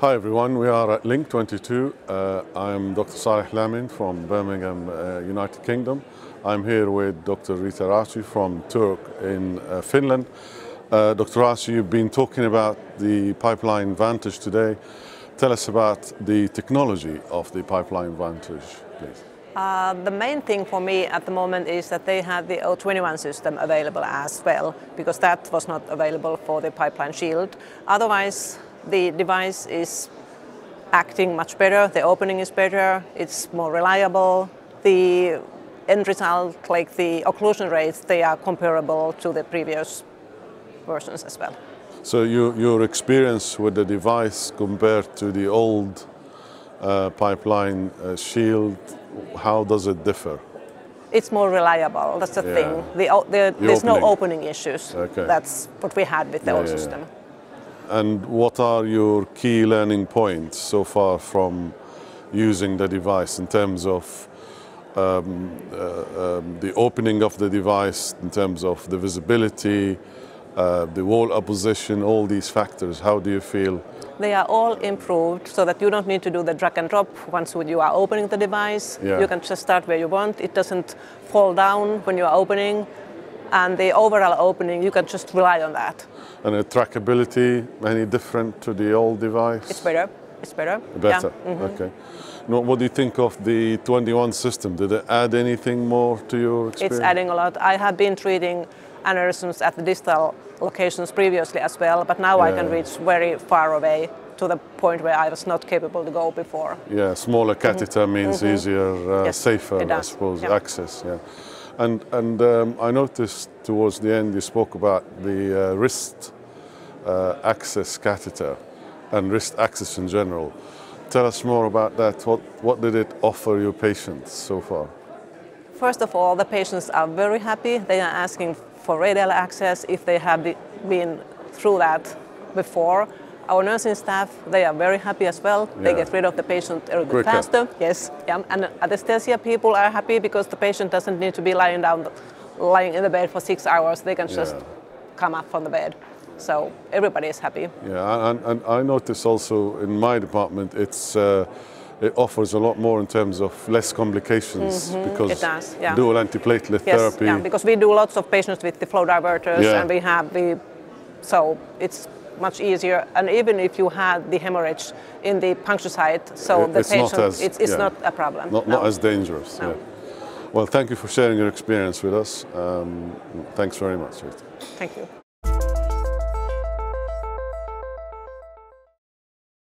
Hi everyone, we are at LINK22. I'm Dr Saleh Lamin from Birmingham, United Kingdom. I'm here with Dr Riitta Rautio from Turku in Finland. Dr Rautio, you've been talking about the Pipeline Vantage today. Tell us about the technology of the Pipeline Vantage, please. The main thing for me at the moment is that they had the O21 system available as well, because that was not available for the Pipeline Shield. Otherwise, the device is acting much better, the opening is better, it's more reliable. The end result, like the occlusion rates, they are comparable to the previous versions as well. So your experience with the device compared to the old Pipeline Shield, how does it differ? It's more reliable, that's the thing. There's no opening issues. Okay. That's what we had with the old system. Yeah. And what are your key learning points so far from using the device in terms of the opening of the device, in terms of the visibility, the wall opposition, all these factors? How do you feel? They are all improved so that you don't need to do the drag and drop once you are opening the device. Yeah. You can just start where you want. It doesn't fall down when you are opening. And the overall opening, you can just rely on that. And the trackability, any different to the old device? It's better. It's better. Better. Yeah. Mm-hmm. Okay. Now, what do you think of the 21 system? Did it add anything more to your experience? It's adding a lot. I have been treating aneurysms at the distal locations previously as well, but now I can reach very far away, to the point where I was not capable to go before. Yeah, smaller catheter means easier, safer, I suppose, access. Yeah. And I noticed towards the end you spoke about the Rist access catheter and Rist access in general. Tell us more about that. What did it offer your patients so far? First of all, the patients are very happy. They are asking for radial access if they have been through that before. Our nursing staff, they are very happy as well. Yeah. They get rid of the patient a little bit faster. Yes. Yeah. And anesthesia people are happy because the patient doesn't need to be lying in the bed for 6 hours. They can just come up from the bed. So everybody is happy. Yeah, and I noticed also in my department, it's it offers a lot more in terms of less complications because it does, dual antiplatelet therapy. Yeah, because we do lots of patients with the flow diverters and we have the, so it's much easier. And even if you had the hemorrhage in the puncture site, so the patient, it's not a problem. Not as dangerous. No. Yeah. Well, thank you for sharing your experience with us. Thanks very much. Thank you.